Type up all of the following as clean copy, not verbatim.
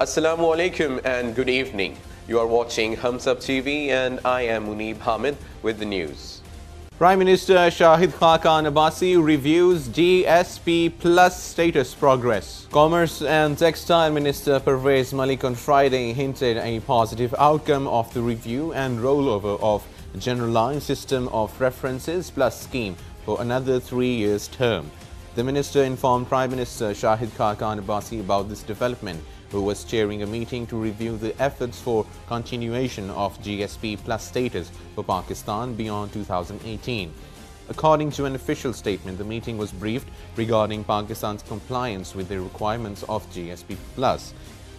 Assalamu alaikum and good evening. You are watching HumSub.TV and I am Munib Hamid with the news. Prime Minister Shahid Khaqan Abbasi reviews GSP+ status progress. Commerce and Textile Minister Parvez Malik on Friday hinted a positive outcome of the review and rollover of Generalized System of Preferences plus scheme for another 3 years term. The minister informed Prime Minister Shahid Khaqan Abbasi about this development, who was chairing a meeting to review the efforts for continuation of GSP+ status for Pakistan beyond 2018. According to an official statement, the meeting was briefed regarding Pakistan's compliance with the requirements of GSP+.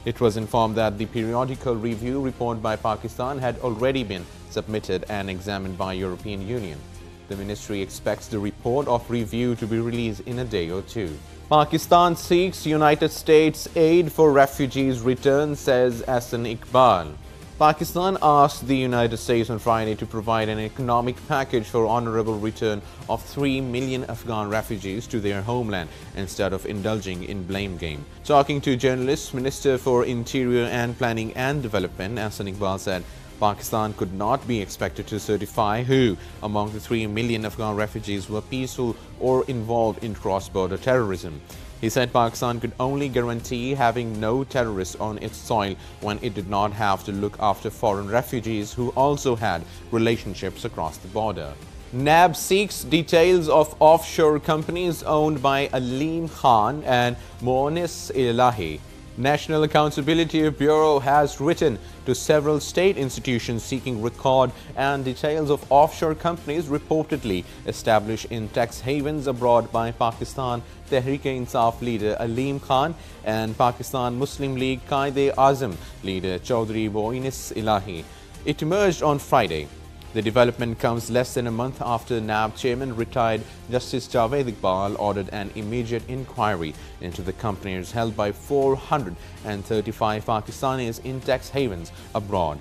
It was informed that the periodical review report by Pakistan had already been submitted and examined by the European Union. The ministry expects the report of review to be released in a day or two. Pakistan seeks United States aid for refugees return, says Asan Iqbal. Pakistan asked the United States on Friday to provide an economic package for honorable return of 3 million Afghan refugees to their homeland instead of indulging in blame game. Talking to journalists, Minister for Interior and Planning and Development Asan Iqbal said Pakistan could not be expected to certify who among the 3 million Afghan refugees were peaceful or involved in cross-border terrorism. He said Pakistan could only guarantee having no terrorists on its soil when it did not have to look after foreign refugees who also had relationships across the border. NAB seeks details of offshore companies owned by Aleem Khan and Moonis Elahi. National Accountability Bureau has written to several state institutions seeking record and details of offshore companies reportedly established in tax havens abroad by Pakistan Tehreek-e-Insaf leader Aleem Khan and Pakistan Muslim League Qaide-Azam leader Chaudhry Boynis Ilahi. It emerged on Friday. The development comes less than a month after NAB chairman retired Justice Javed Iqbal ordered an immediate inquiry into the companies held by 435 Pakistanis in tax havens abroad.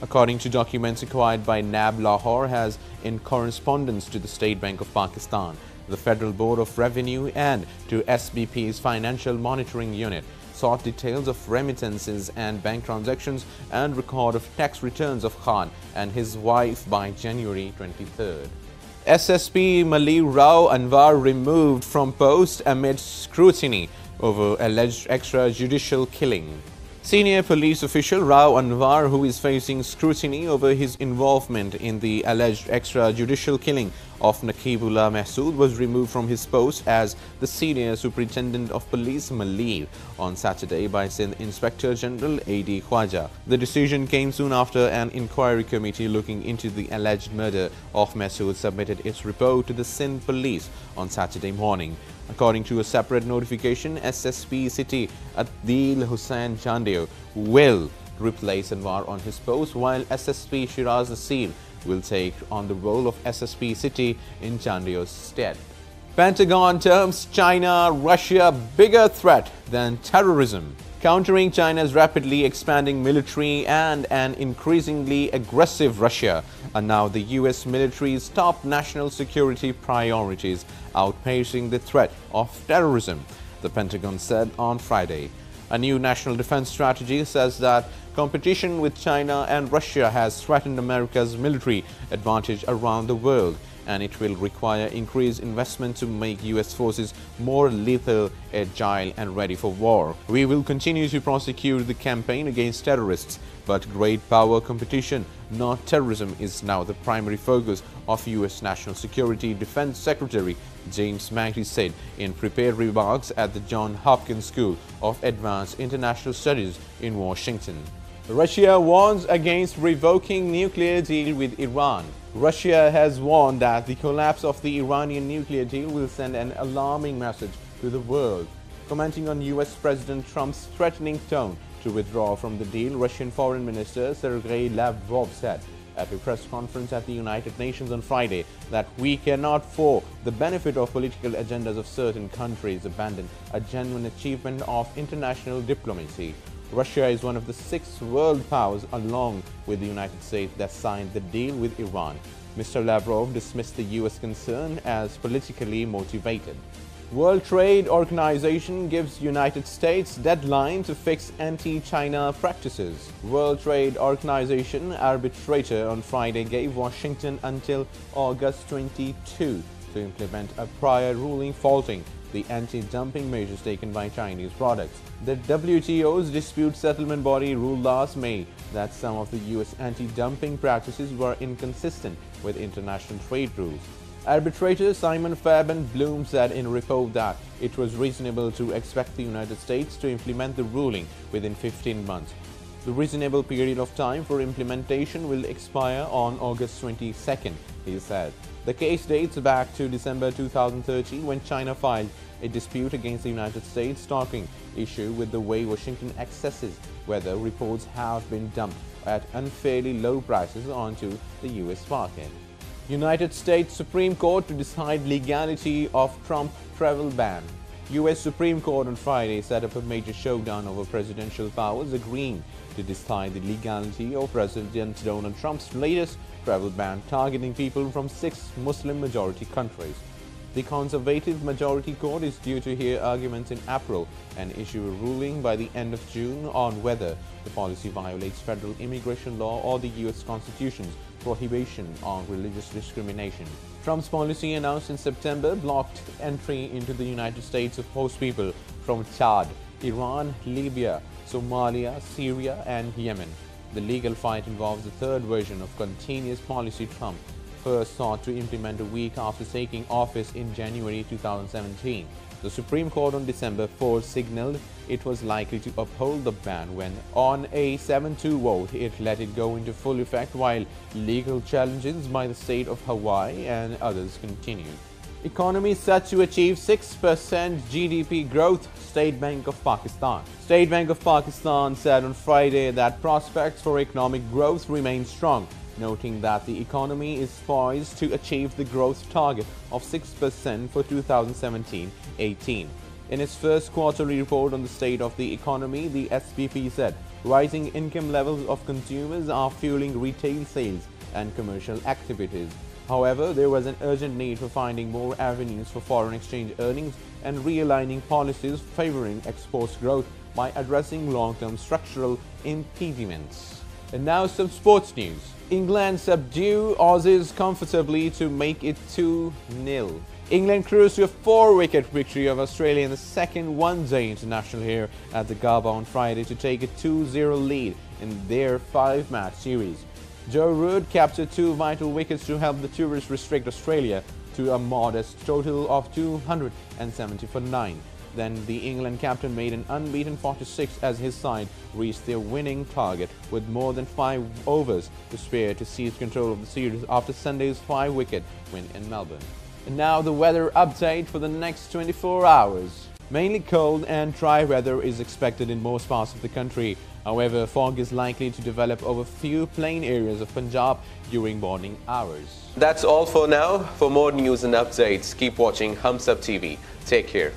According to documents acquired by NAB, Lahore has in correspondence to the State Bank of Pakistan, the Federal Board of Revenue and to SBP's Financial Monitoring Unit, sought details of remittances and bank transactions and record of tax returns of Khan and his wife by January 23rd. SSP Mali Rao Anwar removed from post amid scrutiny over alleged extrajudicial killing. Senior police official Rao Anwar, who is facing scrutiny over his involvement in the alleged extrajudicial killing of Naqibullah Mehsood, was removed from his post as the senior superintendent of police Mali on Saturday by Sindh Inspector General A.D. Khwaja. The decision came soon after an inquiry committee looking into the alleged murder of Mehsood submitted its report to the Sindh police on Saturday morning. According to a separate notification, SSP City Adil Hussain Chandio will replace Anwar on his post, while SSP Shiraz Asim will take on the role of SSP City in Chandio's stead. Pentagon terms China, Russia bigger threat than terrorism. Countering China's rapidly expanding military and an increasingly aggressive Russia are now the U.S. military's top national security priorities, outpacing the threat of terrorism, the Pentagon said on Friday. A new national defense strategy says that competition with China and Russia has threatened America's military advantage around the world, and it will require increased investment to make U.S. forces more lethal, agile and ready for war. We will continue to prosecute the campaign against terrorists, but great power competition, not terrorism, is now the primary focus of U.S. National Security Defense Secretary James Mattis said in prepared remarks at the John Hopkins School of Advanced International Studies in Washington. Russia warns against revoking nuclear deal with Iran. Russia has warned that the collapse of the Iranian nuclear deal will send an alarming message to the world. Commenting on US President Trump's threatening tone to withdraw from the deal, Russian Foreign Minister Sergei Lavrov said at a press conference at the United Nations on Friday that we cannot, for the benefit of political agendas of certain countries, abandon a genuine achievement of international diplomacy. Russia is one of the 6 world powers along with the United States that signed the deal with Iran. Mr. Lavrov dismissed the U.S. concern as politically motivated. World Trade Organization gives United States deadline to fix anti-China practices. World Trade Organization arbitrator on Friday gave Washington until August 22 to implement a prior ruling faulting the anti-dumping measures taken by Chinese products. The WTO's dispute settlement body ruled last May that some of the U.S. anti-dumping practices were inconsistent with international trade rules. Arbitrator Simon Fabian Bloom said in a report that it was reasonable to expect the United States to implement the ruling within 15 months. The reasonable period of time for implementation will expire on August 22nd, he said. The case dates back to December 2013 when China filed a dispute against the United States talking issue with the way Washington assesses whether reports have been dumped at unfairly low prices onto the U.S. market. United States Supreme Court to decide legality of Trump travel ban. U.S. Supreme Court on Friday set up a major showdown over presidential powers, agreeing to decide the legality of President Donald Trump's latest travel ban targeting people from 6 Muslim-majority countries. The conservative majority court is due to hear arguments in April and issue a ruling by the end of June on whether the policy violates federal immigration law or the U.S. Constitution's prohibition on religious discrimination. Trump's policy announced in September blocked entry into the United States of host people from Chad, Iran, Libya, Somalia, Syria and Yemen. The legal fight involves the third version of continuous policy Trump first sought to implement a week after taking office in January 2017. The Supreme Court on December 4 signaled it was likely to uphold the ban when, on a 7-2 vote, it let it go into full effect while legal challenges by the state of Hawaii and others continued. Economy set to achieve 6% GDP growth, State Bank of Pakistan. State Bank of Pakistan said on Friday that prospects for economic growth remain strong, noting that the economy is poised to achieve the growth target of 6% for 2017-18. In its first quarterly report on the state of the economy, the SBP said rising income levels of consumers are fueling retail sales and commercial activities. However, there was an urgent need for finding more avenues for foreign exchange earnings and realigning policies favoring exports growth by addressing long-term structural impediments. And now some sports news. England subdue Aussies comfortably to make it 2-0. England cruised to a 4-wicket victory of Australia in the second one-day international here at the Gabba on Friday to take a 2-0 lead in their 5-match series. Joe Root captured 2 vital wickets to help the tourists restrict Australia to a modest total of 270 for 9. Then the England captain made an unbeaten 46 as his side reached their winning target with more than 5 overs to spare to seize control of the series after Sunday's 5-wicket win in Melbourne. And now the weather update for the next 24 hours. Mainly cold and dry weather is expected in most parts of the country. However, fog is likely to develop over few plain areas of Punjab during morning hours. That's all for now. For more news and updates, keep watching HumSub TV. Take care.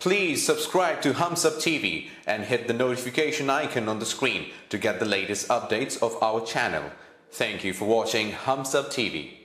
Please subscribe to HumSub TV and hit the notification icon on the screen to get the latest updates of our channel. Thank you for watching HumSub TV.